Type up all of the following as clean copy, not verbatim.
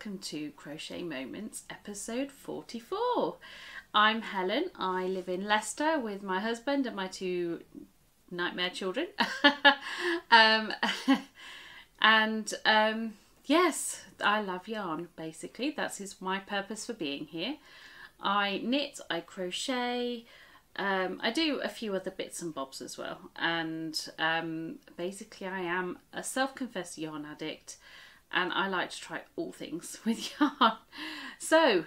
welcome to Crochet Moments episode 44. I'm Helen. I live in Leicester with my husband and my two nightmare children. Yes, I love yarn basically. That is my purpose for being here. I knit, I crochet, I do a few other bits and bobs as well, and basically I am a self-confessed yarn addict and I like to try all things with yarn. So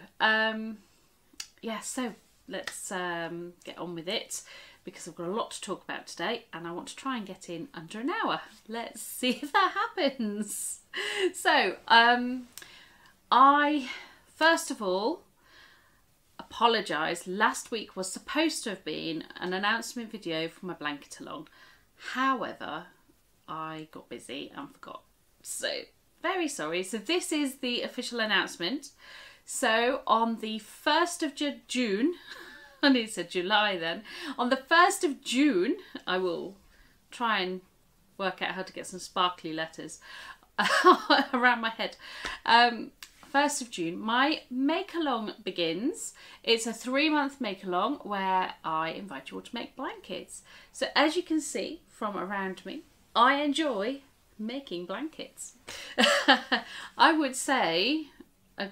so let's get on with it, because I've got a lot to talk about today and I want to try and get in under an hour. Let's see if that happens. So I first of all apologise. Last week was supposed to have been an announcement video for my blanket along. However, I got busy and forgot. So very sorry. So this is the official announcement. So on the 1st of June, I nearly said July then, on the 1st of June, I will try and work out how to get some sparkly letters around my head. 1st of June, my make-along begins. It's a 3-month make-along where I invite you all to make blankets. So as you can see from around me, I enjoy making blankets. I would say a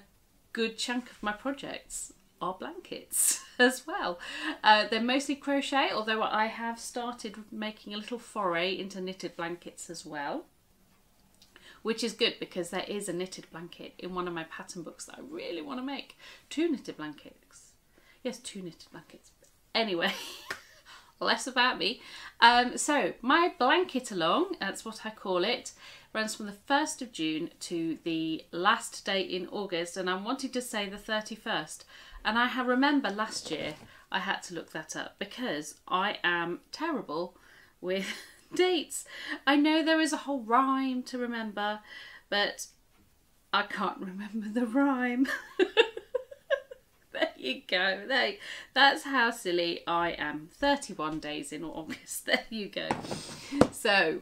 good chunk of my projects are blankets as well. They're mostly crochet, although I have started making a little foray into knitted blankets as well, which is good because there is a knitted blanket in one of my pattern books that I really want to make. 2 knitted blankets. Yes, 2 knitted blankets. Anyway, less about me. So my blanket along, that's what I call it, runs from the 1st of June to the last day in August, and I wanted to say the 31st. And I remember last year I had to look that up because I am terrible with dates. I know there is a whole rhyme to remember, but I can't remember the rhyme. There you go. That's how silly I am. 31 days in August. There you go. So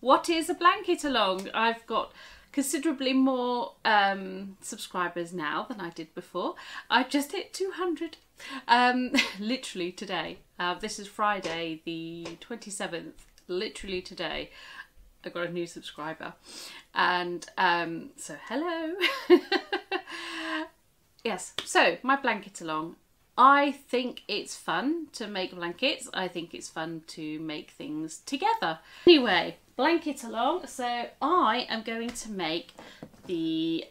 what is a blanket along? I've got considerably more subscribers now than I did before. I've just hit 200 literally today. This is Friday the 27th. Literally today I got a new subscriber, and so hello. Yes, so my blanket along, I think it's fun to make blankets. I think it's fun to make things together. Anyway, blanket along. So I am going to make the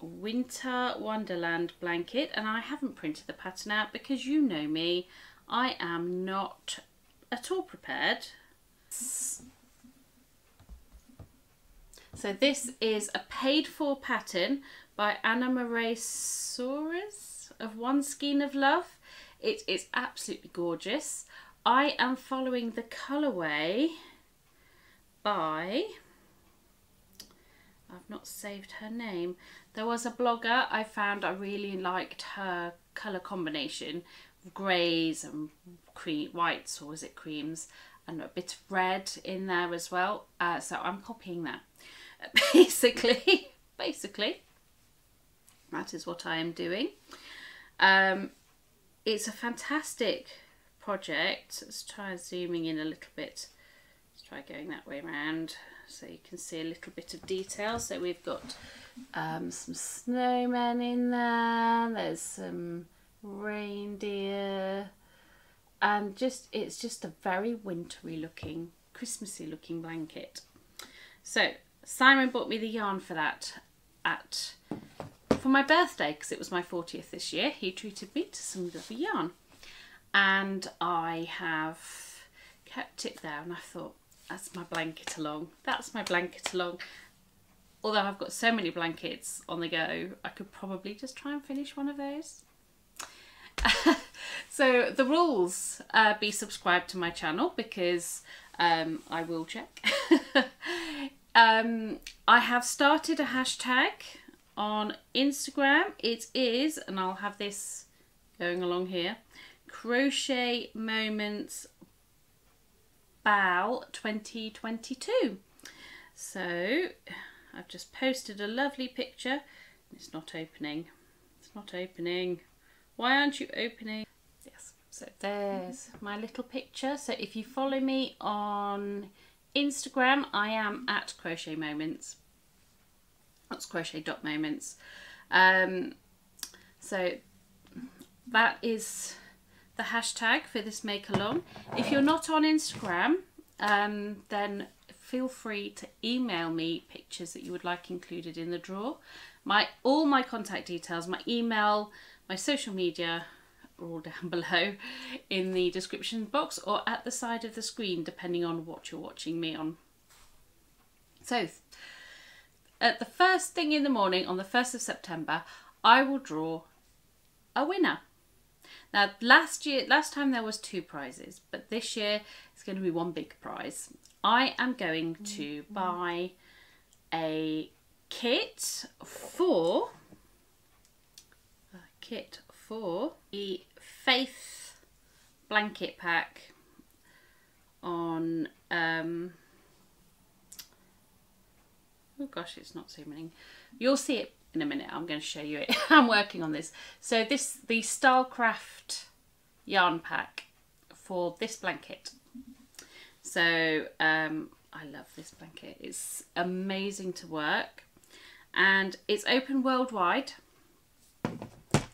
Winter Wonderland blanket, and I haven't printed the pattern out because you know me, I am not at all prepared. So this is a paid for pattern by Anna Moraesaurus of One Skein of Love. It is absolutely gorgeous. I am following the colourway by, I've not saved her name, there was a blogger I found. I really liked her colour combination, greys and cream, whites, or was it creams, and a bit of red in there as well. So I'm copying that. Basically that is what I am doing. It's a fantastic project. Let's try zooming in a little bit. Let's try going that way around so you can see a little bit of detail. So we've got some snowmen in there, there's some reindeer, and it's just a very wintry looking, Christmassy looking blanket. So Simon bought me the yarn for that for my birthday, because it was my 40th this year. He treated me to some lovely yarn, and I have kept it there, and I thought, that's my blanket along. That's my blanket along. Although I've got so many blankets on the go, I could probably just try and finish one of those. So the rules, be subscribed to my channel, because I will check. I have started a hashtag on Instagram. It is, and I'll have this going along here, Crochet Moments BAL 2022. So I've just posted a lovely picture. It's not opening. It's not opening. Why aren't you opening? Yes, so there's my little picture. So if you follow me on Instagram, I am at Crochet Moments. That's crochet.moments. So that is the hashtag for this make along. If you're not on Instagram, then feel free to email me pictures that you would like included in the draw. All my contact details, my email, my social media are all down below in the description box or at the side of the screen, depending on what you're watching me on. So at the first thing in the morning on the 1st of September, I will draw a winner. Now last time there was 2 prizes, but this year it's going to be one big prize. I am going to buy a kit for the Faith blanket pack on oh gosh, it's not zooming. You'll see it in a minute. I'm going to show you it. I'm working on this. So the Stylecraft yarn pack for this blanket. So I love this blanket. It's amazing to work and it's open worldwide.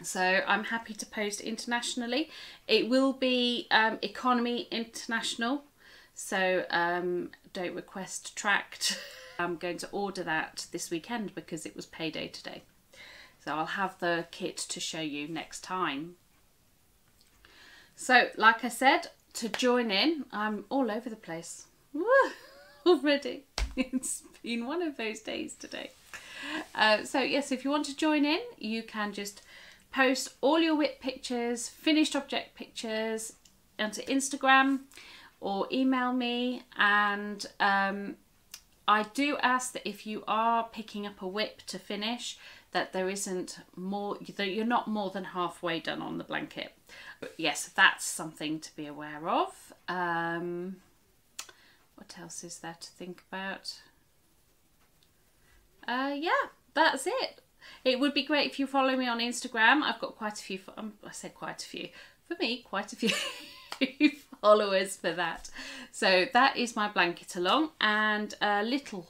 So I'm happy to post internationally. It will be Economy International. So don't request tracked. I'm going to order that this weekend because it was payday today. So I'll have the kit to show you next time. So like I said, to join in, I'm all over the place. Woo, already. It's been one of those days today. So yes, if you want to join in, you can just post all your WIP pictures, finished object pictures onto Instagram or email me. And I do ask that if you are picking up a WIP to finish, that there isn't more, that you're not more than halfway done on the blanket. But yes, that's something to be aware of. What else is there to think about? Yeah, that's it. It would be great if you follow me on Instagram. I've got quite a few, I said quite a few, for me, quite a few followers for that. So that is my blanket along and a little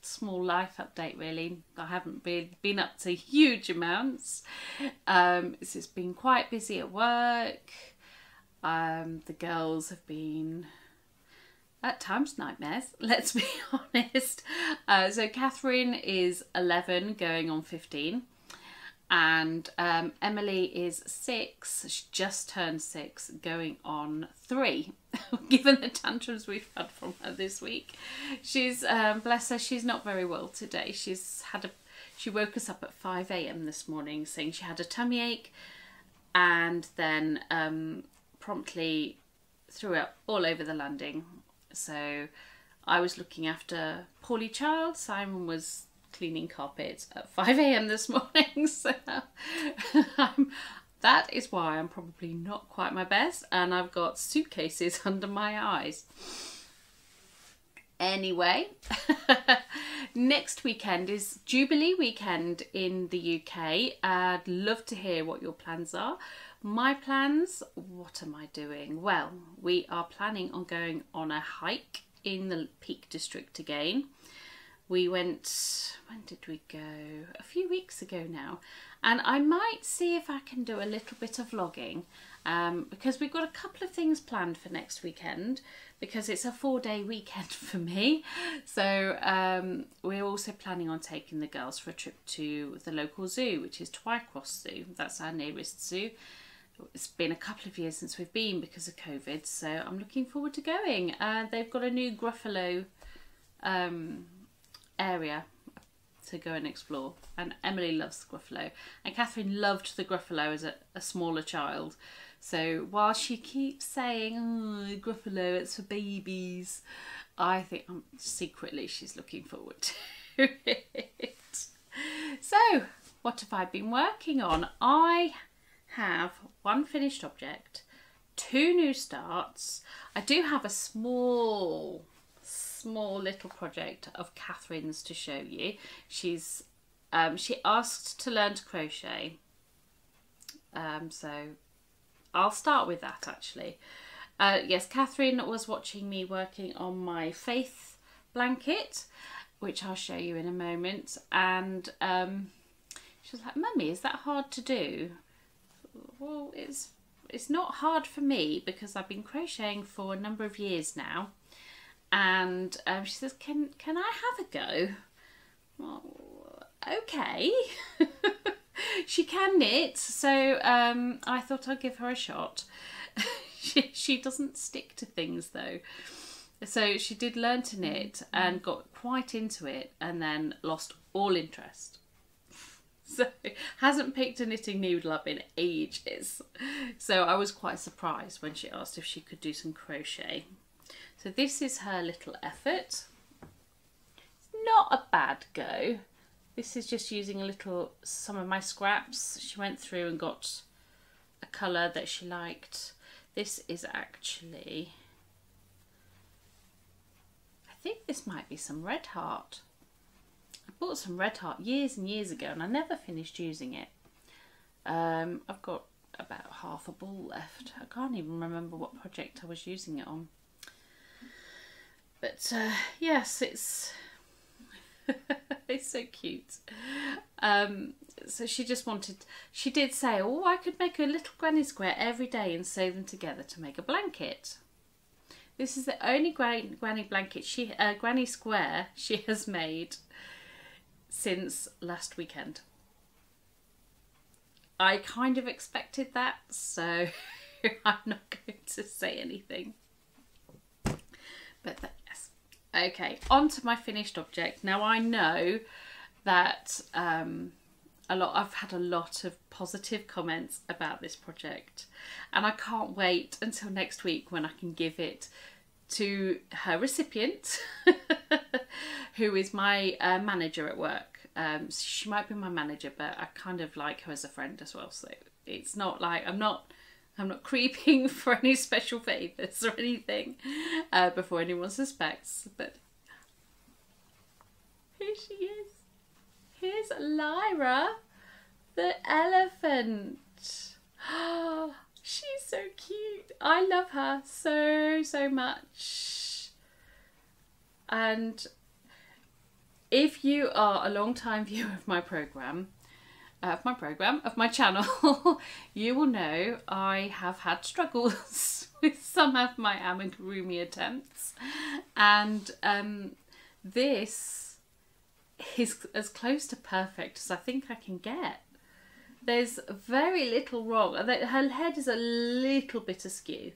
small life update really. I haven't been up to huge amounts. It's just been quite busy at work. The girls have been at times nightmares, let's be honest. So Catherine is 11 going on 15. And Emily is 6, she just turned 6, going on 3, given the tantrums we've had from her this week. She's, bless her, she's not very well today. She woke us up at 5 a.m. this morning saying she had a tummy ache and then promptly threw up all over the landing. So I was looking after Polly Child, Simon was cleaning carpets at 5 a.m. this morning, so that is why I'm probably not quite my best and I've got suitcases under my eyes. Anyway, next weekend is Jubilee weekend in the UK. I'd love to hear what your plans are. My plans, what am I doing? Well, we are planning on going on a hike in the Peak District again. We went, when did we go? A few weeks ago now. And I might see if I can do a little bit of vlogging because we've got a couple of things planned for next weekend because it's a 4-day weekend for me. So we're also planning on taking the girls for a trip to the local zoo, which is Twycross Zoo. That's our nearest zoo. It's been a couple of years since we've been because of COVID. So I'm looking forward to going. They've got a new Gruffalo area to go and explore, and Emily loves the Gruffalo and Catherine loved the Gruffalo as a smaller child. So while she keeps saying, oh, Gruffalo, it's for babies, I think secretly she's looking forward to it. So what have I been working on? I have 1 finished object, 2 new starts. I do have a small small little project of Catherine's to show you. She's she asked to learn to crochet, so I'll start with that actually. Yes, Catherine was watching me working on my Faith blanket, which I'll show you in a moment, and she was like, "Mummy, is that hard to do?" Well, it's not hard for me because I've been crocheting for a number of years now, and she says, "Can I have a go?" Well, okay. She can knit, so I thought I'd give her a shot. She doesn't stick to things though. So she did learn to knit and got quite into it and then lost all interest. So hasn't picked a knitting needle up in ages. So I was quite surprised when she asked if she could do some crochet. So this is her little effort. It's not a bad go. This is just using a little, some of my scraps. She went through and got a colour that she liked. This is actually, I think this might be some Red Heart. I bought some Red Heart years and years ago and I never finished using it. I've got about half a ball left. I can't even remember what project I was using it on. But yes, it's it's so cute. So she just wanted, she did say, oh, I could make a little granny square every day and sew them together to make a blanket. This is the only granny blanket she, granny square she has made since last weekend. I kind of expected that, so I'm not going to say anything. But that, yes. Okay, on to my finished object. Now I know that I've had a lot of positive comments about this project, and I can't wait until next week when I can give it to her recipient, who is my manager at work. She might be my manager, but I kind of like her as a friend as well. So it's not like I'm not creeping for any special favours or anything before anyone suspects. But here she is. Here's Alira, the elephant. Oh, she's so cute. I love her so, so much. And if you are a long-time viewer of my programme, of my channel, you will know I have had struggles with some of my amigurumi attempts. And this is as close to perfect as I think I can get. There's very little wrong. Her head is a little bit askew,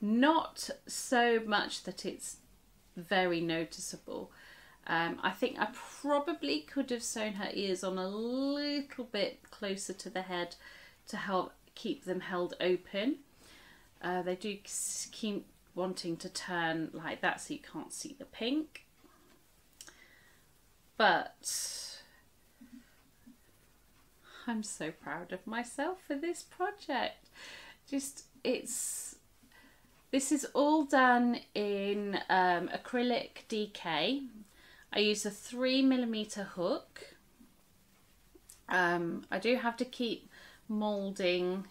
not so much that it's very noticeable. I think I probably could have sewn her ears on a little bit closer to the head to help keep them held open. They do keep wanting to turn like that so you can't see the pink. But I'm so proud of myself for this project. This is all done in acrylic DK. I use a 3mm hook. I do have to keep moulding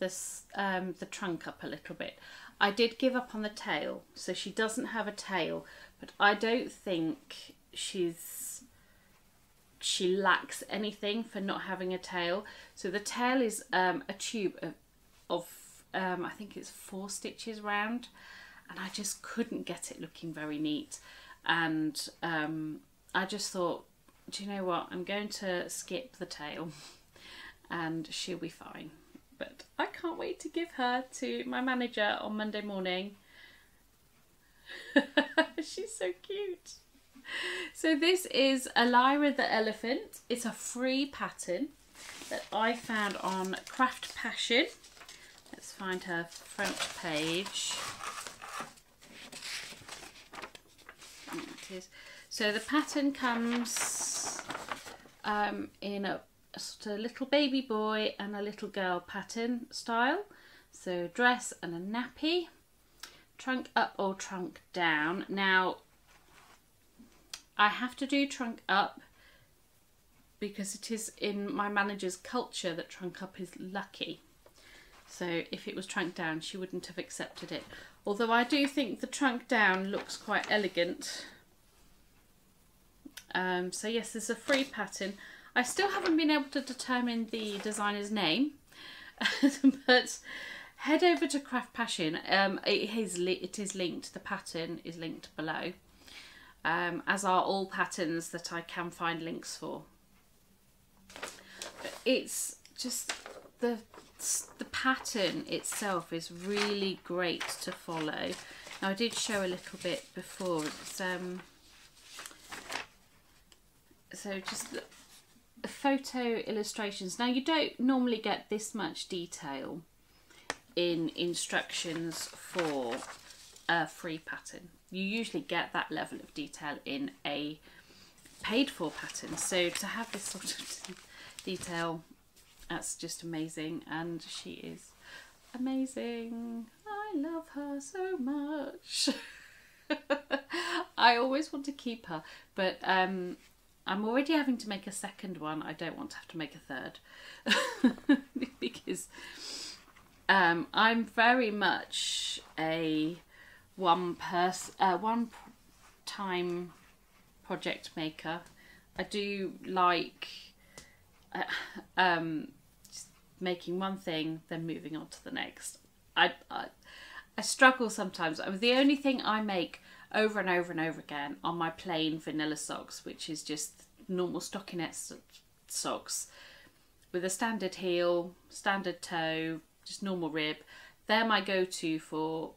this the trunk up a little bit. I did give up on the tail, so she doesn't have a tail, but I don't think she lacks anything for not having a tail. So the tail is a tube of I think it's 4 stitches round, and I just couldn't get it looking very neat, and I just thought, do you know what, I'm going to skip the tail and she'll be fine. But I can't wait to give her to my manager on Monday morning. She's so cute. So this is Alira the elephant. It's a free pattern that I found on Craft Passion. Let's find her front page. It is. So the pattern comes in a sort of little baby boy and a little girl pattern style. So dress and a nappy. trunk up or trunk down. Now, I have to do trunk up because it is in my manager's culture that trunk up is lucky. So if it was trunk down, she wouldn't have accepted it. Although I do think the trunk down looks quite elegant. So yes, there's a free pattern. I still haven't been able to determine the designer's name, but head over to Craft Passion. It is linked, the pattern is linked below, as are all patterns that I can find links for. But it's just the pattern itself is really great to follow. Now I did show a little bit before. It's, so just the photo illustrations. Now you don't normally get this much detail in instructions for a free pattern. You usually get that level of detail in a paid for pattern. So to have this sort of detail, that's just amazing, and she is amazing. I love her so much. I always want to keep her, but I'm already having to make a second one. I don't want to have to make a third because I'm very much a one-time project maker. I do like just making one thing, then moving on to the next. I struggle sometimes. I mean, the only thing I make over and over and over again are my plain vanilla socks, which is just normal stockinette socks with a standard heel, standard toe, just normal rib. They're my go-to for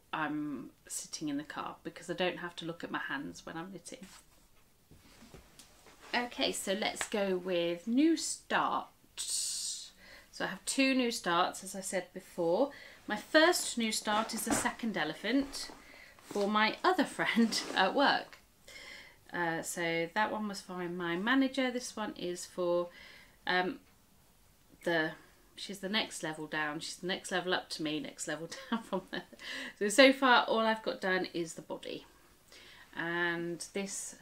sitting in the car because I don't have to look at my hands when I'm knitting. Okay, so let's go with new start. So I have two new starts, as I said before. My first new start is a second elephant for my other friend at work. So that one was for my manager. This one is for she's the next level down. She's the next level up to me, next level down from there. So far, all I've got done is the body. And this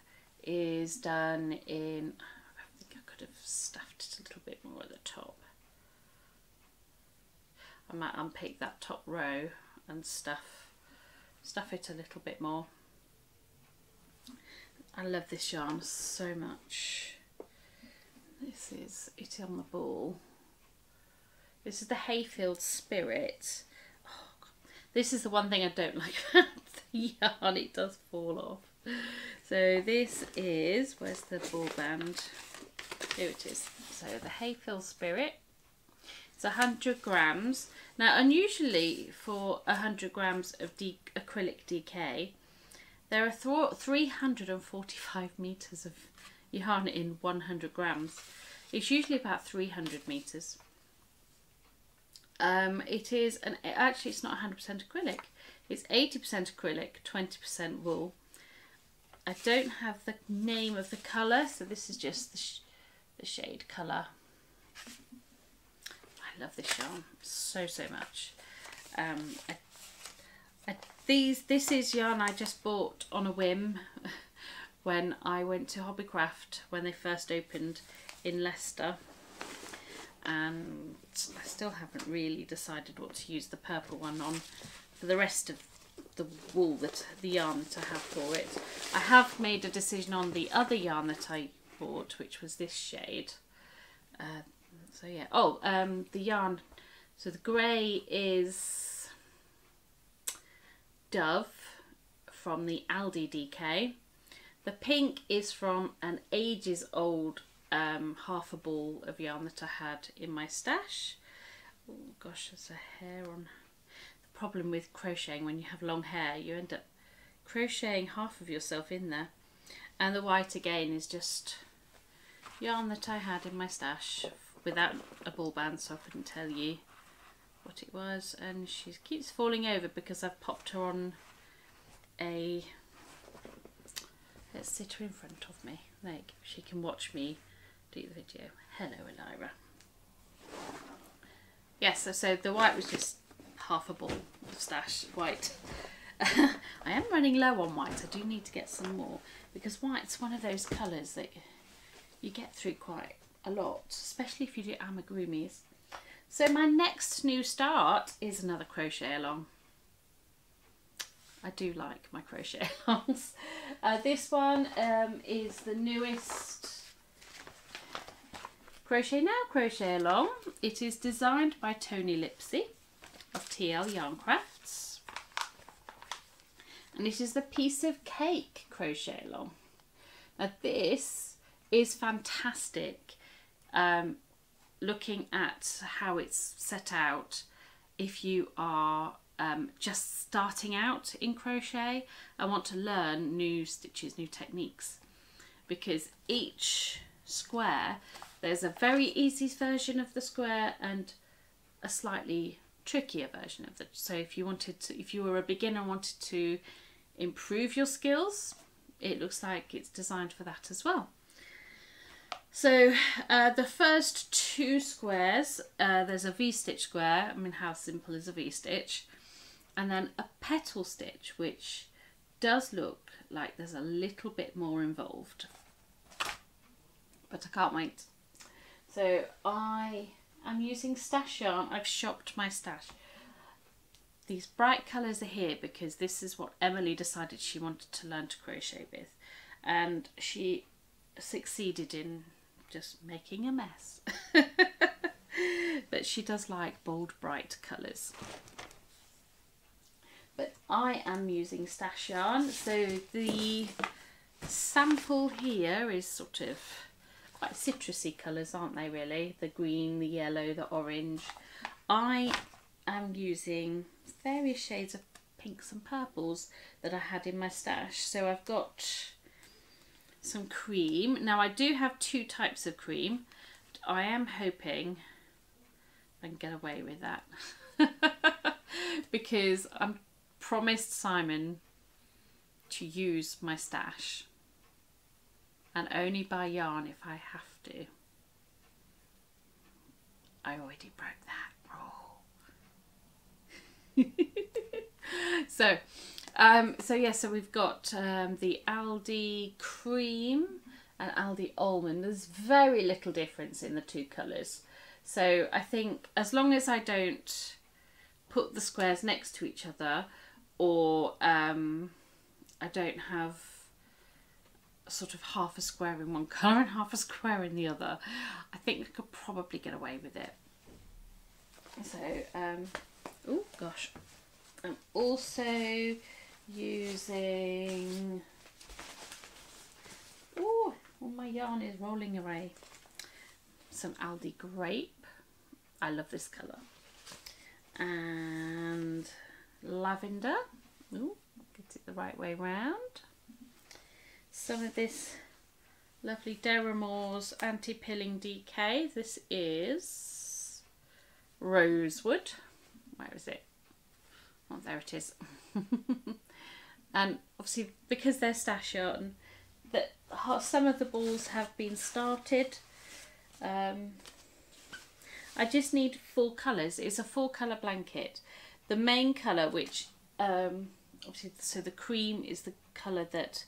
is done in, I think I could have stuffed it a little bit more at the top. I might unpick that top row and stuff it a little bit more. I love this yarn so much. This is It on the Ball. This is the Hayfield Spirit. Oh, God. This is the one thing I don't like about the yarn, it does fall off. So this is, where's the ball band? Here it is. So the Hayfield Spirit. It's 100 grams. Now, unusually for 100 grams of acrylic DK, there are 345 meters of yarn in 100 grams. It's usually about 300 meters. It is actually it's not 100% acrylic. It's 80% acrylic, 20% wool. I don't have the name of the colour, so this is just the shade colour. I love this yarn so much. This is yarn I just bought on a whim when I went to Hobbycraft when they first opened in Leicester, and I still haven't really decided what to use the purple one on for the rest of the wool, that the yarn that I have for it. I have made a decision on the other yarn that I bought, which was this shade. So yeah, the yarn, so the grey is Dove from the Aldi DK. The pink is from an ages old half a ball of yarn that I had in my stash. Oh gosh, there's a hair on. Problem with crocheting when you have long hair, you end up crocheting half of yourself in there. And the white again is just yarn that I had in my stash without a ball band, so I couldn't tell you what it was. And she keeps falling over because I've popped her on a, let's sit her in front of me, like she can watch me do the video. Hello Alira. Yes, so the white was just half a ball of stash white. I am running low on whites. I do need to get some more, because white's one of those colours that you get through quite a lot, especially if you do amigurumis. So my next new start is another crochet along. I do like my crochet alongs. This one is the newest Crochet Now crochet along. It is designed by Tony Lipsey of TL Yarn Crafts, and it is the Piece of Cake crochet along. Now this is fantastic. Looking at how it's set out, if you are just starting out in crochet and want to learn new stitches, new techniques, because each square, there's a very easy version of the square and a slightly trickier version of it. So if you wanted to, if you were a beginner and wanted to improve your skills, it looks like it's designed for that as well. So the first two squares, there's a V-stitch square. I mean, how simple is a V-stitch? And then a petal stitch, which does look like there's a little bit more involved, but I can't wait. So I am using stash yarn. I've shopped my stash. These bright colours are here because this is what Emily decided she wanted to learn to crochet with, and she succeeded in just making a mess. But she does like bold, bright colours. But I am using stash yarn, so the sample here is sort of quite citrusy colours, aren't they really? The green, the yellow, the orange. I am using various shades of pinks and purples that I had in my stash. So I've got some cream. Now I do have two types of cream, but I am hoping I can get away with that because I'm promised Simon to use my stash and only buy yarn if I have to. I already broke that rule. So we've got the Aldi cream and Aldi almond. There's very little difference in the two colours. So I think as long as I don't put the squares next to each other, or I don't have sort of half a square in one colour and half a square in the other, I think I could probably get away with it. So, oh gosh, I'm also using, oh, all my yarn is rolling away, some Aldi grape. I love this colour. And lavender. Oh, get it the right way round. Some of this lovely Deramores anti-pilling DK. This is rosewood. Where is it? Oh, there it is. And obviously, because they're stash yarn, that some of the balls have been started. I just need full colours. It's a full colour blanket. The main colour, which obviously, so the cream is the colour that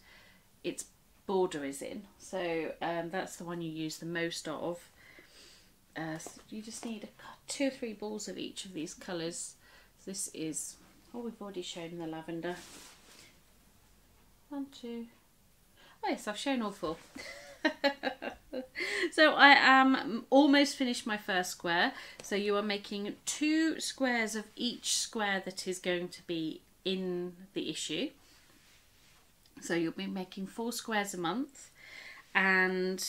its border is in. So that's the one you use the most of. So you just need two or three balls of each of these colours. So this is, oh, we've already shown the lavender. One, two. Oh yes, I've shown all four. So I am almost finished my first square. So you are making two squares of each square that is going to be in the issue. So you'll be making four squares a month, and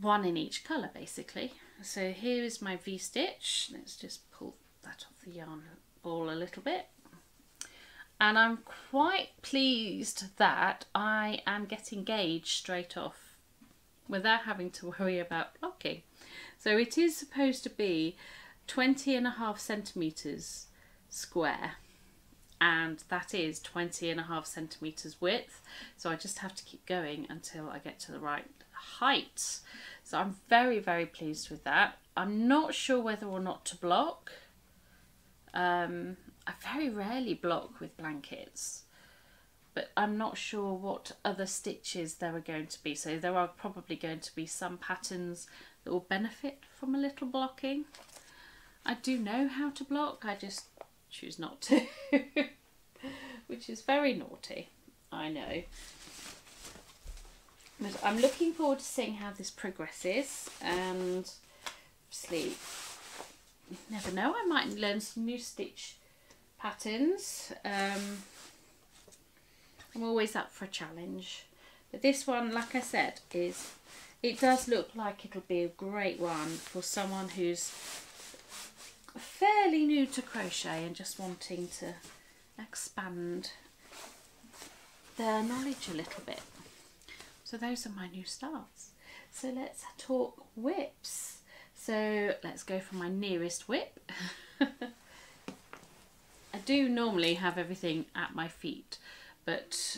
one in each colour basically. So here is my V-stitch. Let's just pull that off the yarn ball a little bit. And I'm quite pleased that I am getting gauge straight off without having to worry about blocking. So it is supposed to be 20.5 centimetres square, and that is 20.5 centimetres width. So I just have to keep going until I get to the right height. So I'm very, very pleased with that. I'm not sure whether or not to block. I very rarely block with blankets, but I'm not sure what other stitches there are going to be, so there are probably going to be some patterns that will benefit from a little blocking. I do know how to block, I just choose not to, which is very naughty, I know. But I'm looking forward to seeing how this progresses, and obviously, you never know, I might learn some new stitch patterns. I'm always up for a challenge. But this one, like I said, is, it does look like it'll be a great one for someone who's fairly new to crochet and just wanting to expand their knowledge a little bit. So those are my new starts. So let's talk whips. So let's go for my nearest whip. I do normally have everything at my feet, but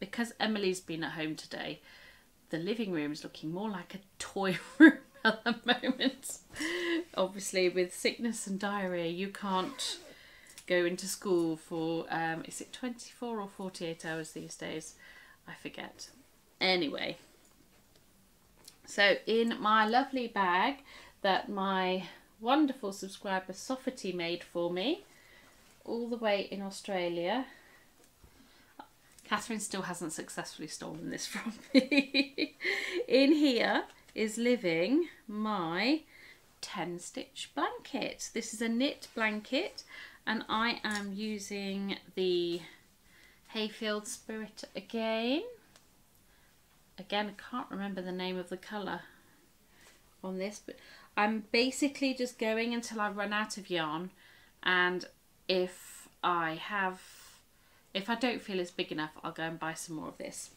because Emily's been at home today, the living room is looking more like a toy room at the moment. Obviously with sickness and diarrhea, you can't go into school for, is it 24 or 48 hours these days? I forget. Anyway, so in my lovely bag that my wonderful subscriber Sofferty made for me, all the way in Australia. Catherine still hasn't successfully stolen this from me. In here is living my 10 stitch blanket. This is a knit blanket, and I am using the Hayfield Spirit again. Again, I can't remember the name of the colour on this, but I'm basically just going until I run out of yarn, and if I don't feel it's big enough, I'll go and buy some more of this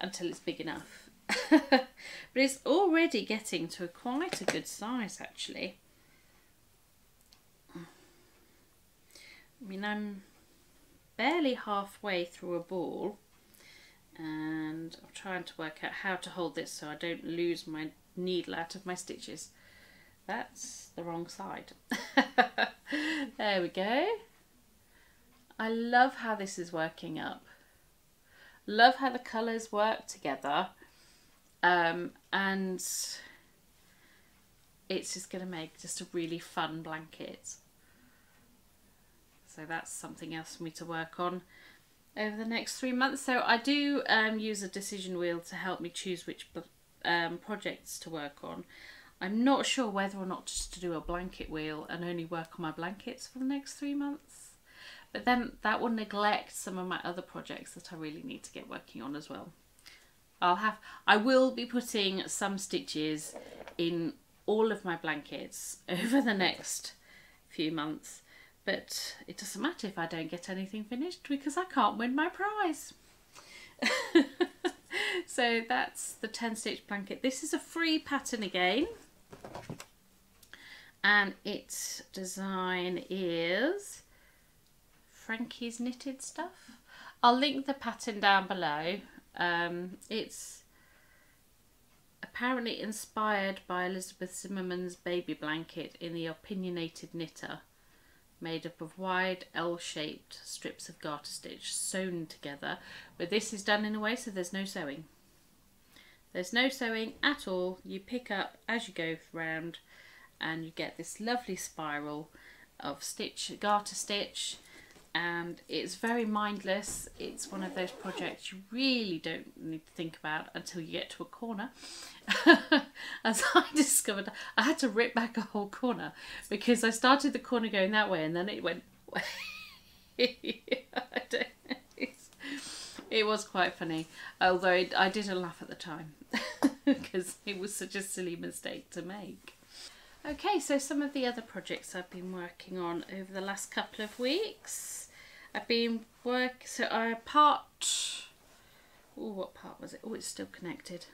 until it's big enough. But it's already getting to quite a good size, actually. I mean, I'm barely halfway through a ball, and I'm trying to work out how to hold this so I don't lose my needle out of my stitches. That's the wrong side. There we go. I love how this is working up. Love how the colours work together, and it's just going to make just a really fun blanket. So that's something else for me to work on over the next 3 months. So I do use a decision wheel to help me choose which projects to work on. I'm not sure whether or not just to do a blanket wheel and only work on my blankets for the next 3 months, but then that will neglect some of my other projects that I really need to get working on as well. I will be putting some stitches in all of my blankets over the next few months, but it doesn't matter if I don't get anything finished because I can't win my prize. So that's the 10 stitch blanket. This is a free pattern again, and its design is Frankie's Knitted Stuff. I'll link the pattern down below. It's apparently inspired by Elizabeth Zimmerman's baby blanket in the Opinionated Knitter, made up of wide L-shaped strips of garter stitch sewn together, but this is done in a way so there's no sewing. There's no sewing at all. You pick up as you go round and you get this lovely spiral of stitch, garter stitch, and it's very mindless. It's one of those projects you really don't need to think about until you get to a corner. As I discovered, I had to rip back a whole corner because I started the corner going that way and then it went way. It was quite funny, although I didn't laugh at the time because it was such a silly mistake to make. Okay, so some of the other projects I've been working on over the last couple of weeks. It's still connected.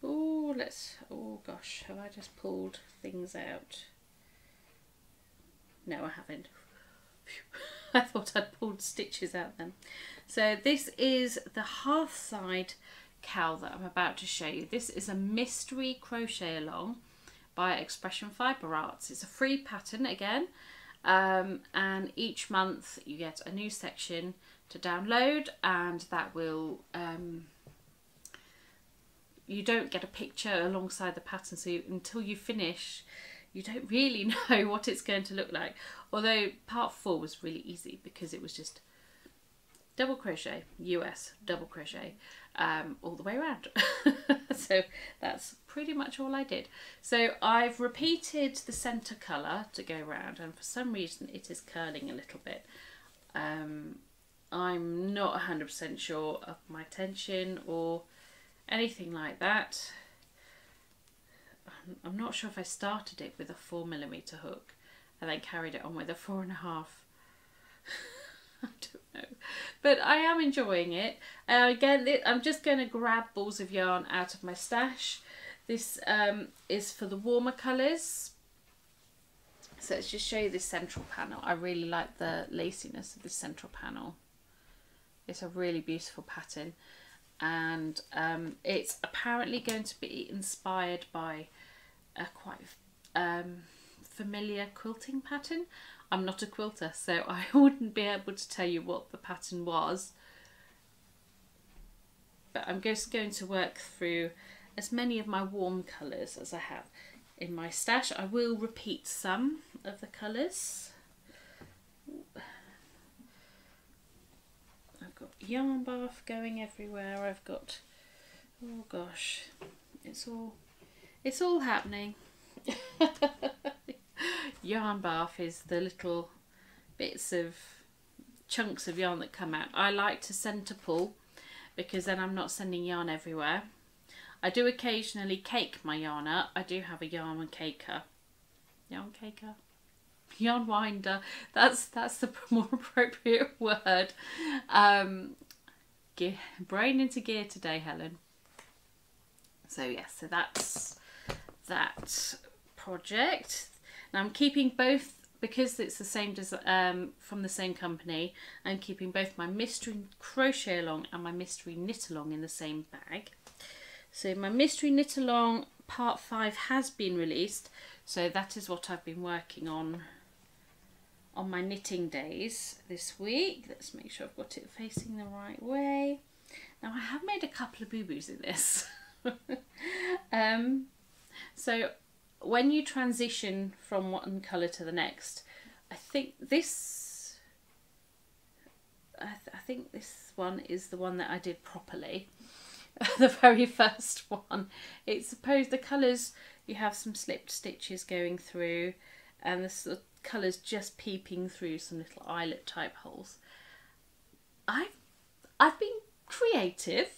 Have I just pulled things out? No, I haven't. I thought I'd pulled stitches out then. So this is the Hearthside CAL that I'm about to show you. This is a mystery crochet along by Expression Fiber Arts. It's a free pattern again, and each month you get a new section to download, and that will you don't get a picture alongside the pattern, so until you finish you don't really know what it's going to look like. Although part 4 was really easy because it was just double crochet, US double crochet all the way around. So that's pretty much all I did. So I've repeated the centre colour to go round, and for some reason it is curling a little bit. I'm not 100% sure of my tension or anything like that. I'm not sure if I started it with a 4mm hook and then carried it on with a 4.5. I don't know, but I am enjoying it. Again, I'm just going to grab balls of yarn out of my stash. This is for the warmer colours. So let's just show you this central panel. I really like the laciness of this central panel. It's a really beautiful pattern, and it's apparently going to be inspired by a quite familiar quilting pattern. I'm not a quilter, so I wouldn't be able to tell you what the pattern was, but I'm just going to work through as many of my warm colours as I have in my stash. I will repeat some of the colours. I've got yarn bath going everywhere. I've got, oh gosh, it's all happening. Yarn bath is the little bits of chunks of yarn that come out. I like to centre pull because then I'm not sending yarn everywhere. I do occasionally cake my yarn up. I do have a yarn winder, that's the more appropriate word. Brain into gear today, Helen. So yes, so that's that project. Now I'm keeping both, because it's the same from the same company, I'm keeping both my mystery crochet along and my mystery knit along in the same bag. So my mystery knit along part 5 has been released, so that is what I've been working on my knitting days this week. Let's make sure I've got it facing the right way. Now I have made a couple of boo-boos in this. So when you transition from one colour to the next, I think this one is the one that I did properly. The very first one. It's supposed the colours, you have some slipped stitches going through, and the colours just peeping through some little eyelet type holes. I've been creative.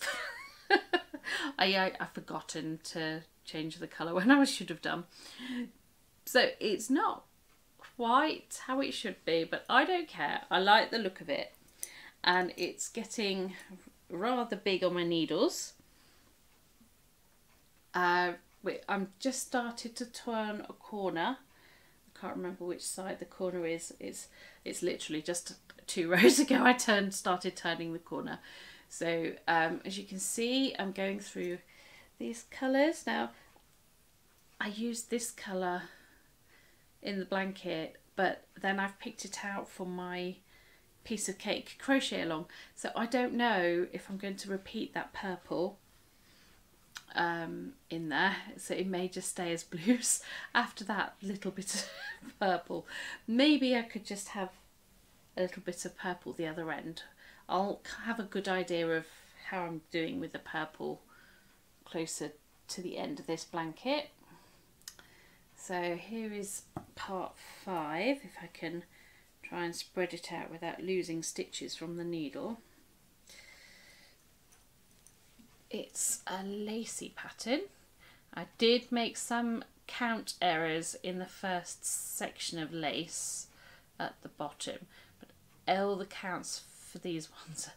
I've forgotten to change the colour when I should have done. So it's not quite how it should be, but I don't care. I like the look of it, and it's getting rather big on my needles. I'm just started to turn a corner. I can't remember which side the corner is. It's literally just 2 rows ago I started turning the corner. So as you can see, I'm going through these colours. Now I used this colour in the blanket, but then I've picked it out for my piece of cake crochet along, so I don't know if I'm going to repeat that purple in there, so it may just stay as blues after that little bit of purple. Maybe I could just have a little bit of purple the other end. I'll have a good idea of how I'm doing with the purple closer to the end of this blanket. So here is part 5, if I can try and spread it out without losing stitches from the needle. It's a lacy pattern. I did make some count errors in the first section of lace at the bottom, but all the counts for these ones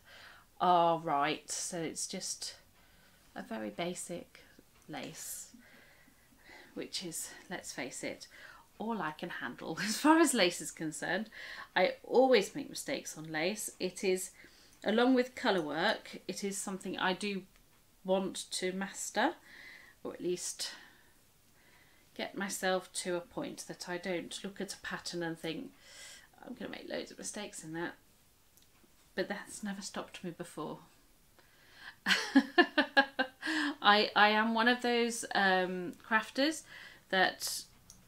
are right, so it's just a very basic lace, which is, let's face it, all I can handle as far as lace is concerned. I always make mistakes on lace. It is, along with colour work, it is something I do want to master, or at least get myself to a point that I don't look at a pattern and think, I'm going to make loads of mistakes in that. But that's never stopped me before. I am one of those crafters that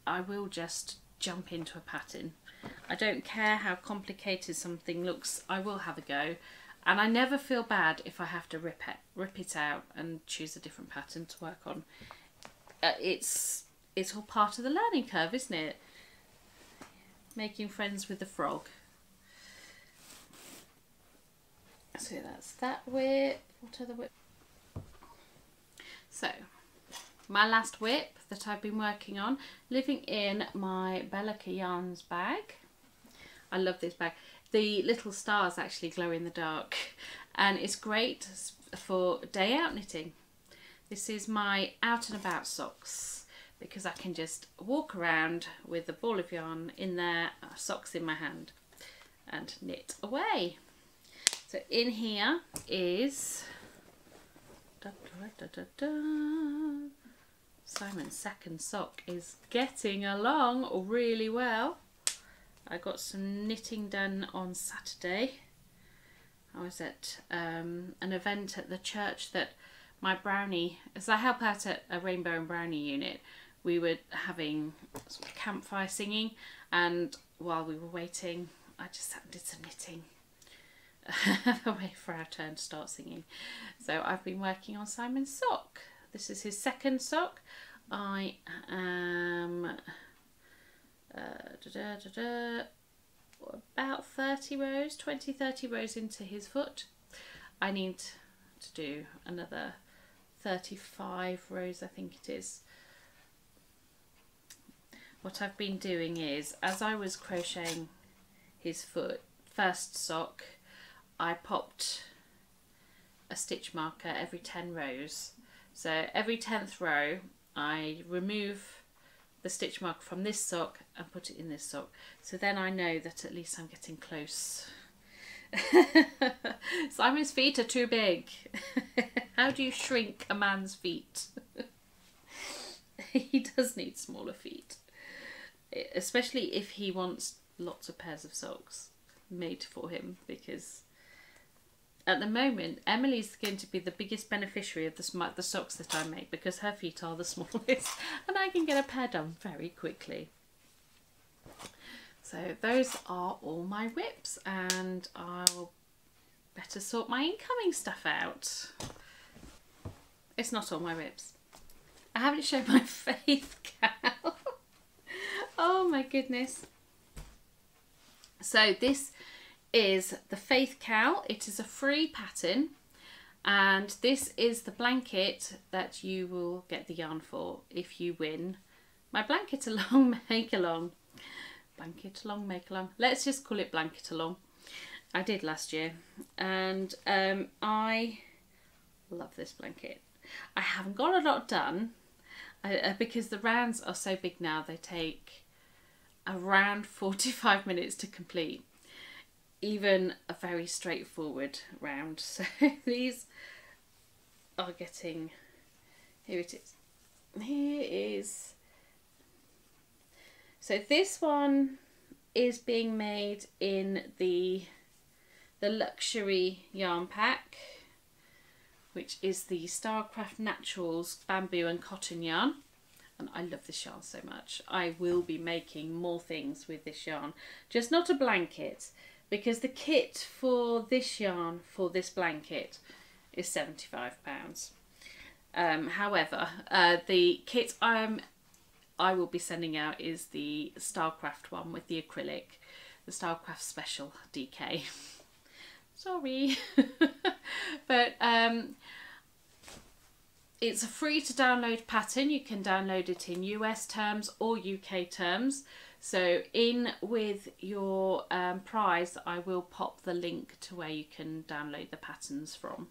I will just jump into a pattern. I don't care how complicated something looks, I will have a go. And I never feel bad if I have to rip it out and choose a different pattern to work on. It's all part of the learning curve, isn't it? Making friends with the frog. So that's that whip. What other whip? So my last whip that I've been working on, living in my Bellica Yarns bag. I love this bag. The little stars actually glow in the dark, and it's great for day out knitting. This is my out and about socks, because I can just walk around with a ball of yarn in there, socks in my hand, and knit away. So in here is Simon's second sock is getting along really well. I got some knitting done on Saturday. I was at an event at the church that my brownie, as I help out at a Rainbow and Brownie unit, we were having sort of campfire singing, and while we were waiting, I just sat and did some knitting. Wait for our turn to start singing. So I've been working on Simon's sock. This is his second sock. I am... about 20-30 rows into his foot. I need to do another 35 rows, I think it is. What I've been doing is, as I was crocheting his foot first sock, I popped a stitch marker every 10 rows. So every 10th row I remove the stitch marker from this sock and put it in this sock, so then I know that at least I'm getting close. Simon's feet are too big. How do you shrink a man's feet? He does need smaller feet, especially if he wants lots of pairs of socks made for him, because at the moment Emily's going to be the biggest beneficiary of the socks that I make, because her feet are the smallest and I can get a pair done very quickly. So those are all my whips, and I'll better sort my incoming stuff out. It's not all my whips. I haven't shown my Faith CAL. Oh my goodness. So this is the Faith CAL. It is a free pattern, and this is the blanket that you will get the yarn for if you win my blanket along make along. Blanket along make along. Let's just call it blanket along. I did last year, and I love this blanket. I haven't got a lot done because the rounds are so big now. They take around 45 minutes to complete, even a very straightforward round. So these are getting, here it is. Here is, so this one is being made in the luxury yarn pack, which is the Stylecraft Naturals bamboo and cotton yarn. And I love this yarn so much. I will be making more things with this yarn, just not a blanket, because the kit for this yarn, for this blanket, is £75. However, the kit I will be sending out is the Stylecraft one with the acrylic, the Stylecraft Special DK. Sorry. But it's a free to download pattern. You can download it in US terms or UK terms. So in with your prize, I will pop the link to where you can download the patterns from.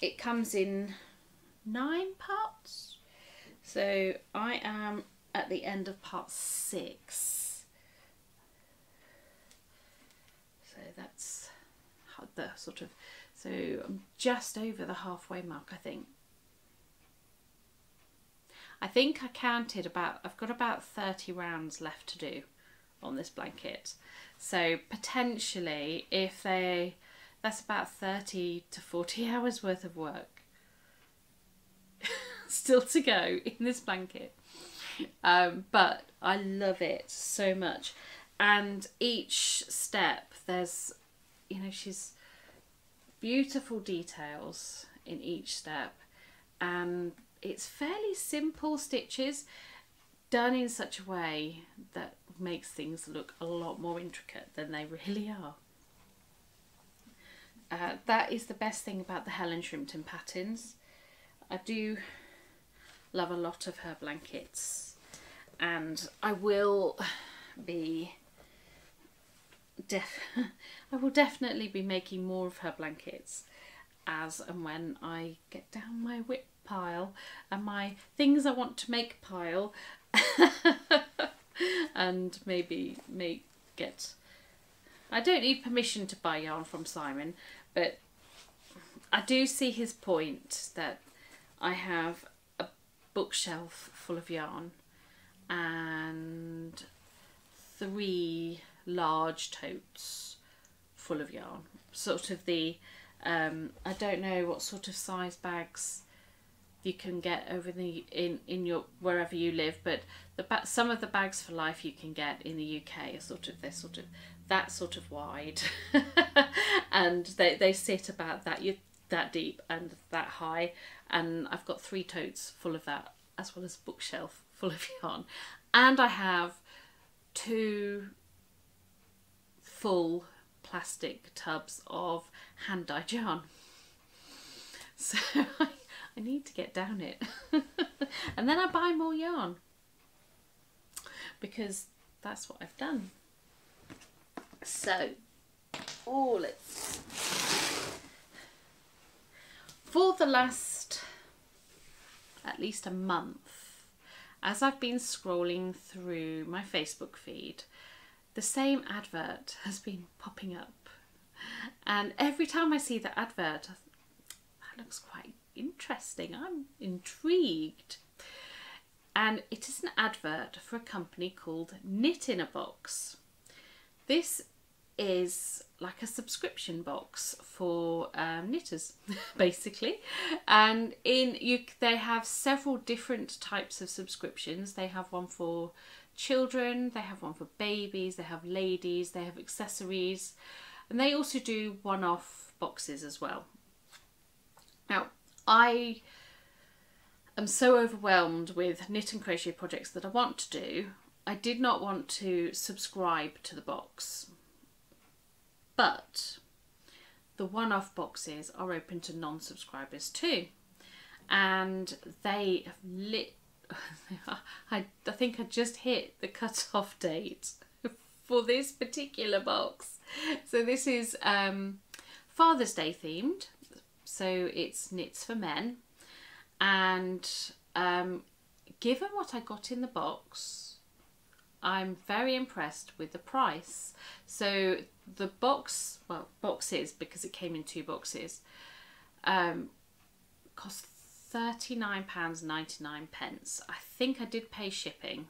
It comes in 9 parts. So I am at the end of part 6. So that's the sort of, so I'm just over the halfway mark, I think. I think I counted about, I've got about 30 rounds left to do on this blanket. So potentially if they, that's about 30 to 40 hours worth of work still to go in this blanket. But I love it so much. And each step there's, you know, she's beautiful details in each step, and it's fairly simple stitches done in such a way that makes things look a lot more intricate than they really are. That is the best thing about the Helen Shrimpton patterns. I do love a lot of her blankets, and I will be I will definitely be making more of her blankets as and when I get down my whip pile and my things I want to make pile and maybe get, I don't need permission to buy yarn from Simon, but I do see his point that I have a bookshelf full of yarn and 3 large totes full of yarn, sort of the I don't know what sort of size bags you can get over the in your wherever you live, but some of the bags for life you can get in the UK are sort of, they're sort of that sort of wide and they sit about that deep and that high, and I've got 3 totes full of that, as well as a bookshelf full of yarn, and I have 2 full plastic tubs of hand dyed yarn, so I need to get down it and then I buy more yarn because that's what I've done. So for the last at least a month, as I've been scrolling through my Facebook feed, the same advert has been popping up, and every time I see the advert, that looks quite interesting, I'm intrigued. And it is an advert for a company called Knit in a Box. This is like a subscription box for knitters basically, and they have several different types of subscriptions. They have one for children, they have one for babies, they have ladies, they have accessories, and they also do one-off boxes as well. Now I am so overwhelmed with knit and crochet projects that I want to do, I did not want to subscribe to the box, but the one-off boxes are open to non-subscribers too, and they have I think I just hit the cut-off date for this particular box. So this is Father's Day themed, so it's knits for men, and given what I got in the box, I'm very impressed with the price. So the box, well, boxes, because it came in 2 boxes, cost £39.99. I think I did pay shipping,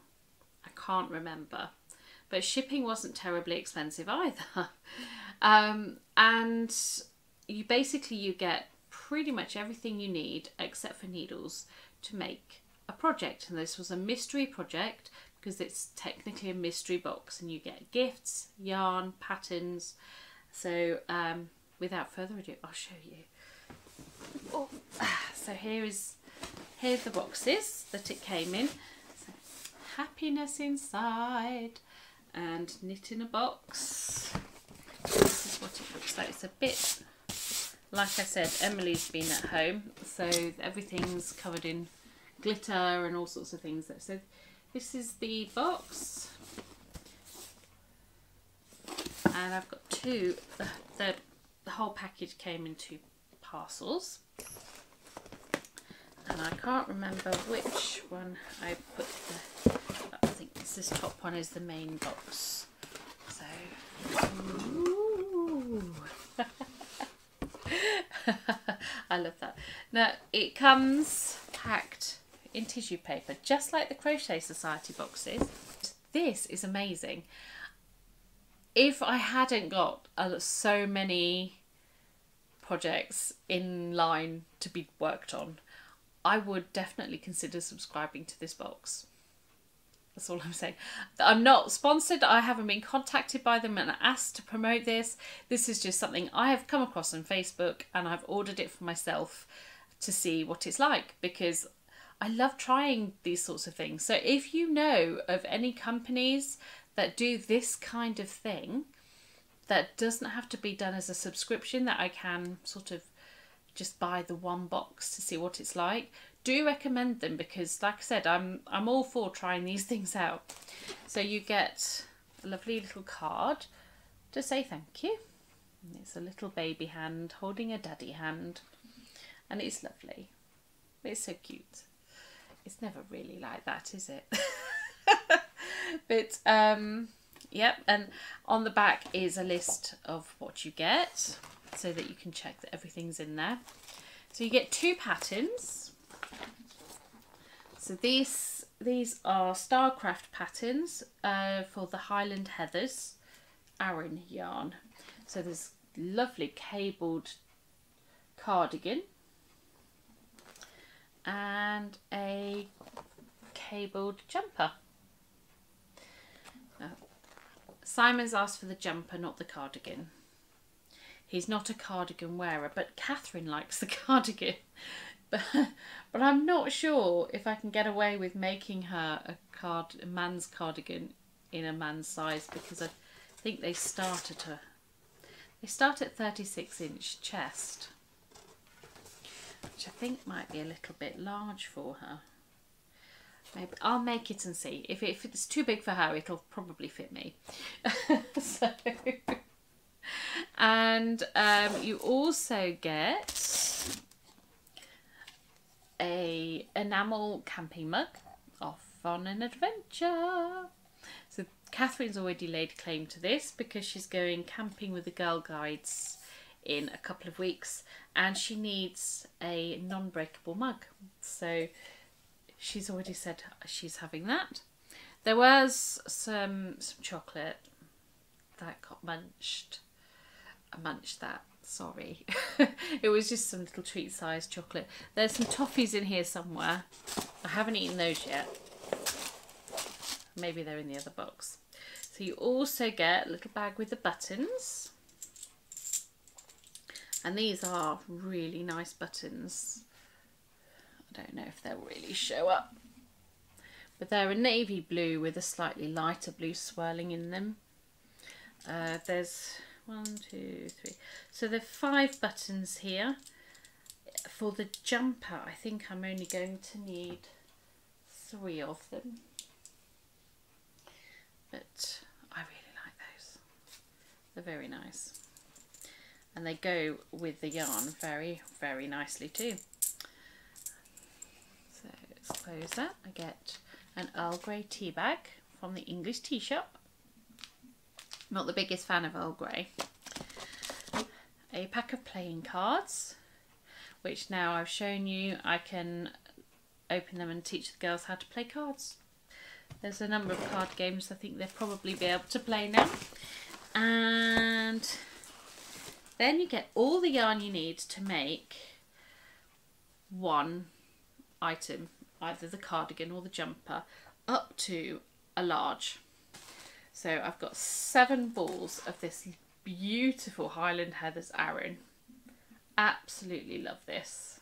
I can't remember, but shipping wasn't terribly expensive either. And you basically, you get pretty much everything you need except for needles to make a project, and this was a mystery project because it's technically a mystery box, and you get gifts, yarn, patterns. So without further ado, I'll show you. Oh, so here are the boxes that it came in. So, Happiness Inside and Knit in a Box. This is what it looks like. It's a bit, like I said, Emily's been at home, so everything's covered in glitter and all sorts of things. So this is the box, and I've got 2. The whole package came in 2 parcels, and I can't remember which one I put I think this top one is the main box. So I love that. Now it comes packed in tissue paper, just like the Crochet Society boxes. This is amazing. If I hadn't got so many projects in line to be worked on, I would definitely consider subscribing to this box. That's all I'm saying. I'm not sponsored. I haven't been contacted by them and asked to promote this. This is just something I have come across on Facebook and I've ordered it for myself to see what it's like, because I love trying these sorts of things. So if you know of any companies that do this kind of thing, that doesn't have to be done as a subscription, that I can sort of just buy the one box to see what it's like, do recommend them, because like I said, I'm all for trying these things out. So you get a lovely little card to say thank you. And it's a little baby hand holding a daddy hand, and it's lovely. It's so cute. It's never really like that, is it? But yep, and on the back is a list of what you get, so that you can check that everything's in there. So you get two patterns. So these are Stylecraft patterns for the Highland Heathers Aran yarn. So there's lovely cabled cardigan and a cabled jumper. Simon's asked for the jumper, not the cardigan. He's not a cardigan wearer, but Catherine likes the cardigan. But I'm not sure if I can get away with making her a man's cardigan in a man's size, because I think they start at they start at 36-inch chest, which I think might be a little bit large for her. Maybe I'll make it and see. If it's too big for her, it'll probably fit me. So. And you also get a enamel camping mug, off on an adventure. So Catherine's already laid claim to this, because she's going camping with the Girl Guides in a couple of weeks and she needs a non-breakable mug. So she's already said she's having that. There was some chocolate that got munched. I munched that, sorry. It was just some little treat sized chocolate. There's some toffees in here somewhere. I haven't eaten those yet. Maybe they're in the other box. So you also get a little bag with the buttons. And these are really nice buttons. I don't know if they'll really show up, but they're a navy blue with a slightly lighter blue swirling in them. There's 1, 2, 3. So there are 5 buttons here. For the jumper, I think I'm only going to need 3 of them. But I really like those. They're very nice. And they go with the yarn very, very nicely too. So let's close that. I get an Earl Grey tea bag from the English Tea Shop. Not the biggest fan of Earl Grey. A pack of playing cards, which now I've shown you, I can open them and teach the girls how to play cards. There's a number of card games I think they'll probably be able to play now. And then you get all the yarn you need to make one item, either the cardigan or the jumper, up to a large. So I've got 7 balls of this beautiful Highland Heathers Aran. Absolutely love this.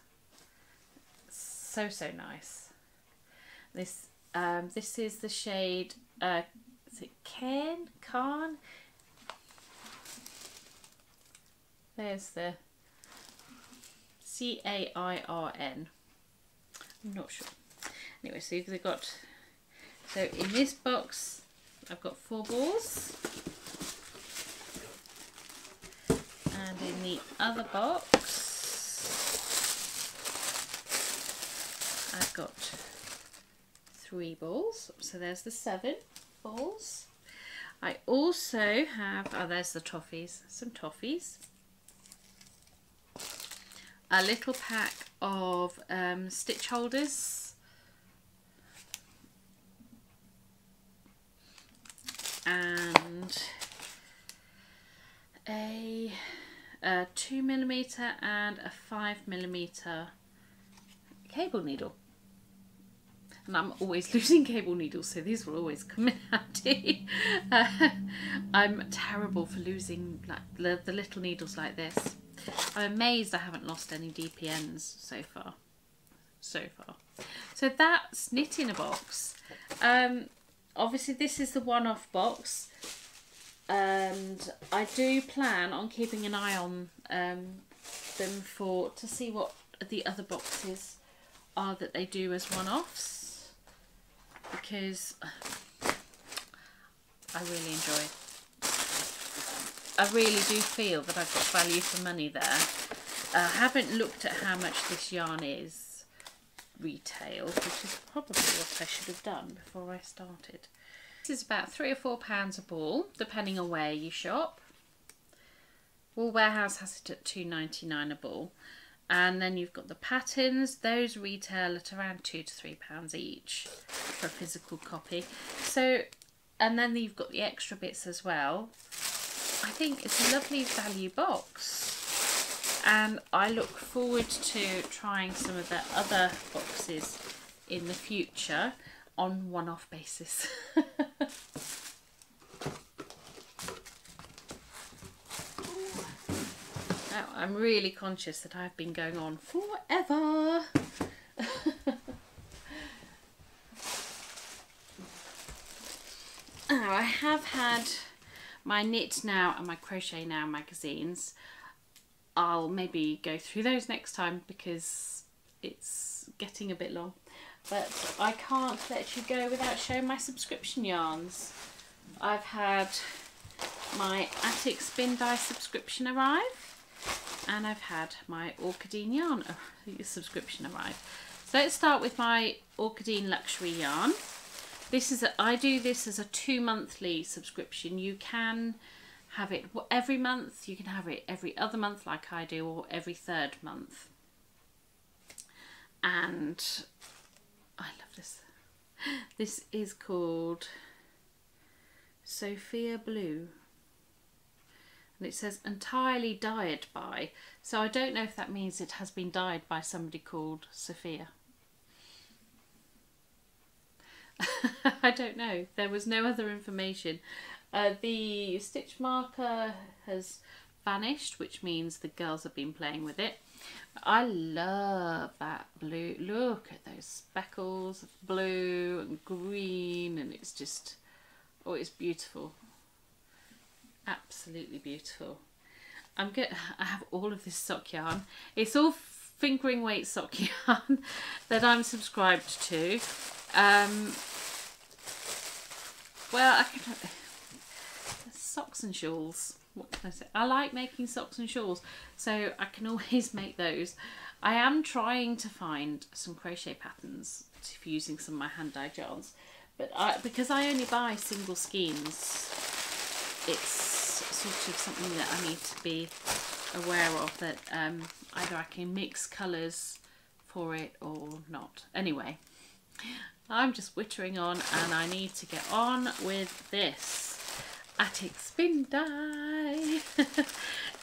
It's so, so nice. This this is the shade, is it Cairn? There's the C-A-I-R-N. I'm not sure. Anyway, so you've got, so in this box, I've got 4 balls, and in the other box I've got 3 balls, so there's the 7 balls. I also have, oh, there's the toffees, some toffees, a little pack of stitch holders and a 2mm and a 5mm cable needle. And I'm always losing cable needles, so these will always come in handy. I'm terrible for losing like the little needles like this. I'm amazed I haven't lost any DPNs so far. So that's Knit in a Box. Obviously this is the one-off box, and I do plan on keeping an eye on them to see what the other boxes are that they do as one-offs, because I really do feel that I've got value for money there. I haven't looked at how much this yarn is retail, which is probably what I should have done before I started. This is about £3 or £4 a ball, depending on where you shop. Wool Warehouse has it at £2.99 a ball. And then you've got the patterns. Those retail at around £2 to £3 each for a physical copy. So, and then you've got the extra bits as well. I think it's a lovely value box, and I look forward to trying some of the other boxes in the future on one-off basis. Now, I'm really conscious that I've been going on forever. Now, I have had my Knit Now and my Crochet Now magazines. I'll maybe go through those next time because it's getting a bit long. But I can't let you go without showing my subscription yarns. I've had my Attic Spin Dye subscription arrive, and I've had my Orcadine yarn subscription arrive. So let's start with my Orcadine luxury yarn. This is I do this as a 2-monthly subscription. You can have it every month, you can have it every other month like I do, or every 3rd month. And I love this. This is called Sophia Blue. And it says entirely dyed by, so I don't know if that means it has been dyed by somebody called Sophia. I don't know, there was no other information. The stitch marker has vanished, which means the girls have been playing with it. I love that blue. Look at those speckles of blue and green, and it's just, oh, it's beautiful. Absolutely beautiful. I have all of this sock yarn. It's all fingering weight sock yarn that I'm subscribed to. Well, I can, socks and shawls. What can I say? I like making socks and shawls, so I can always make those. I am trying to find some crochet patterns for using some of my hand dyed yarns, but because I only buy single schemes, it's sort of something that I need to be aware of, that either I can mix colours for it or not. Anyway, I'm just wittering on, and I need to get on with this Attic Spin Dye.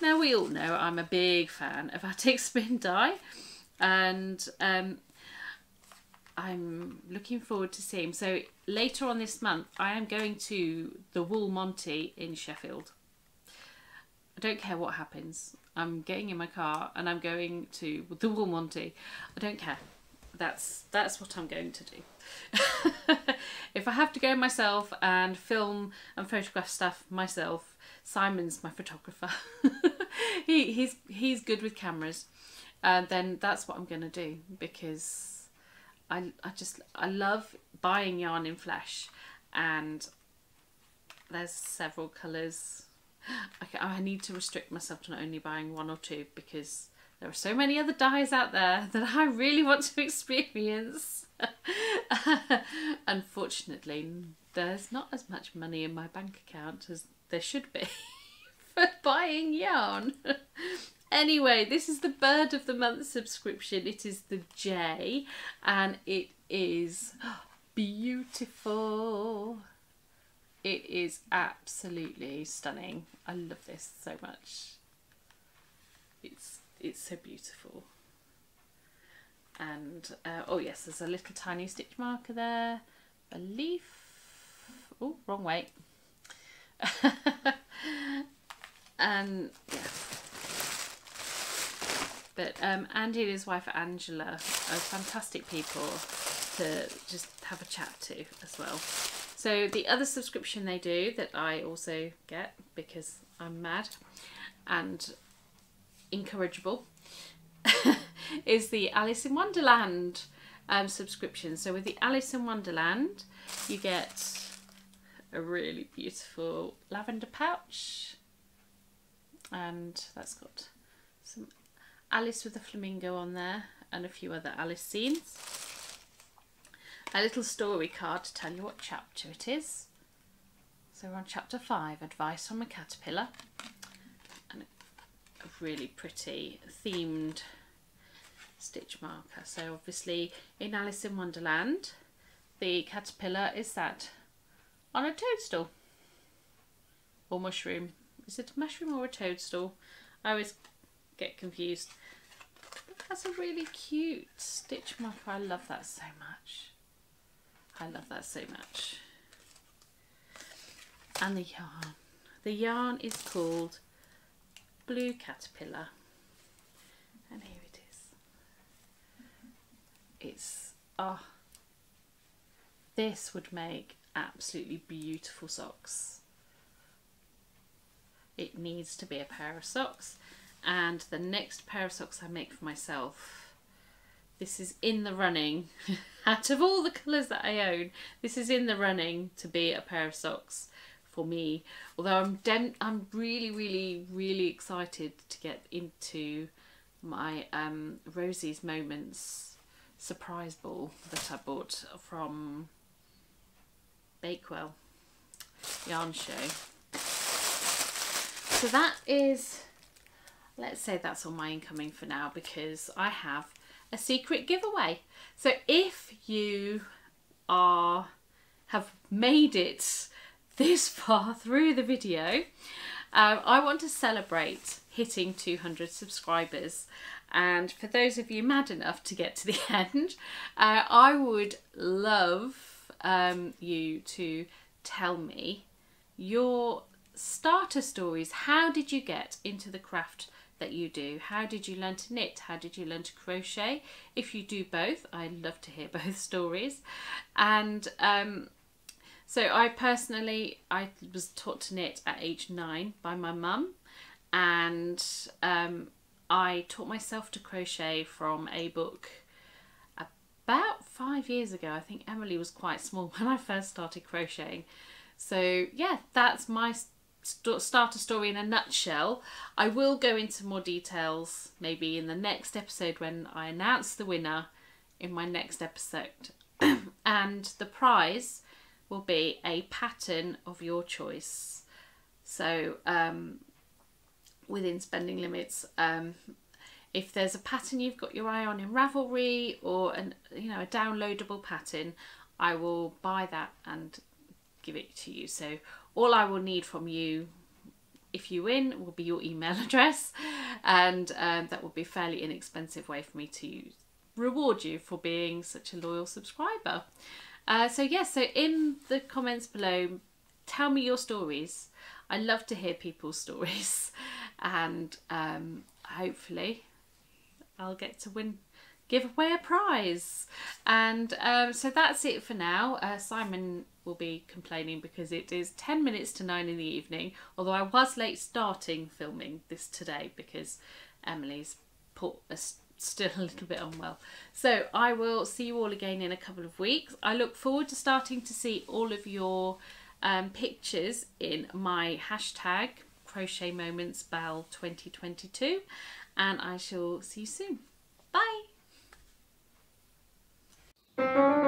Now, we all know I'm a big fan of Attic Spin Dye, and I'm looking forward to seeing. So later on this month I am going to the Wool Monty in Sheffield. I don't care what happens. I'm getting in my car and I'm going to the Wool Monty. I don't care. That's what I'm going to do. If I have to go myself and film and photograph stuff myself, Simon's my photographer. he's good with cameras. And then that's what I'm going to do, because I love buying yarn in flesh, and there's several colours. I need to restrict myself to not only buying 1 or 2, because there are so many other dyes out there that I really want to experience. Unfortunately, there's not as much money in my bank account as there should be for buying yarn. Anyway, this is the Bird of the Month subscription. It is the Jay, and it is beautiful. It is absolutely stunning. I love this so much. It's so beautiful. And oh yes, there's a little tiny stitch marker there, I believe. Oh, wrong way. And yeah, but Andy and his wife Angela are fantastic people to just have a chat to as well. So the other subscription they do that I also get because I'm mad and incorrigible is the Alice in Wonderland subscription. So with the Alice in Wonderland, you get a really beautiful lavender pouch, and that's got some Alice with a flamingo on there and a few other Alice scenes. A little story card to tell you what chapter it is. So we're on chapter 5, Advice from a Caterpillar, and a really pretty themed stitch marker. So obviously in Alice in Wonderland, the caterpillar is sat on a toadstool or mushroom. Is it a mushroom or a toadstool? I always get confused. But that's a really cute stitch marker. I love that so much. I love that so much. And the yarn. The yarn is called Blue Caterpillar. And here it is. It's, oh, this would make absolutely beautiful socks. It needs to be a pair of socks. And the next pair of socks I make for myself, this is in the running, out of all the colours that I own, this is in the running to be a pair of socks for me. Although I'm really, really, really excited to get into my Rosie's Moments surprise ball that I bought from Bakewell Yarn Show. So that is, let's say that's all my incoming for now, because I have a secret giveaway. So if you have made it this far through the video, I want to celebrate hitting 200 subscribers, and for those of you mad enough to get to the end, I would love you to tell me your starter stories. How did you get into the craft that you do? How did you learn to knit? How did you learn to crochet? If you do both, I'd love to hear both stories. And so I personally, I was taught to knit at age 9 by my mum, and I taught myself to crochet from a book about 5 years ago. I think Emily was quite small when I first started crocheting. So yeah, that's my starter story in a nutshell. I will go into more details maybe in the next episode when I announce the winner in my next episode. And the prize will be a pattern of your choice. So within spending limits, if there's a pattern you've got your eye on in Ravelry, or a downloadable pattern, I will buy that and give it to you. So all I will need from you, if you win, will be your email address, and that will be a fairly inexpensive way for me to reward you for being such a loyal subscriber. So yes, so in the comments below, tell me your stories. I love to hear people's stories, and hopefully I'll get to give away a prize. And so that's it for now. Simon will be complaining because it is 10 minutes to 9 in the evening, although I was late starting filming this today because Emily's still a little bit unwell. So I will see you all again in a couple of weeks. I look forward to starting to see all of your pictures in my hashtag Crochet Moments Bell 2022, and I shall see you soon. Bye.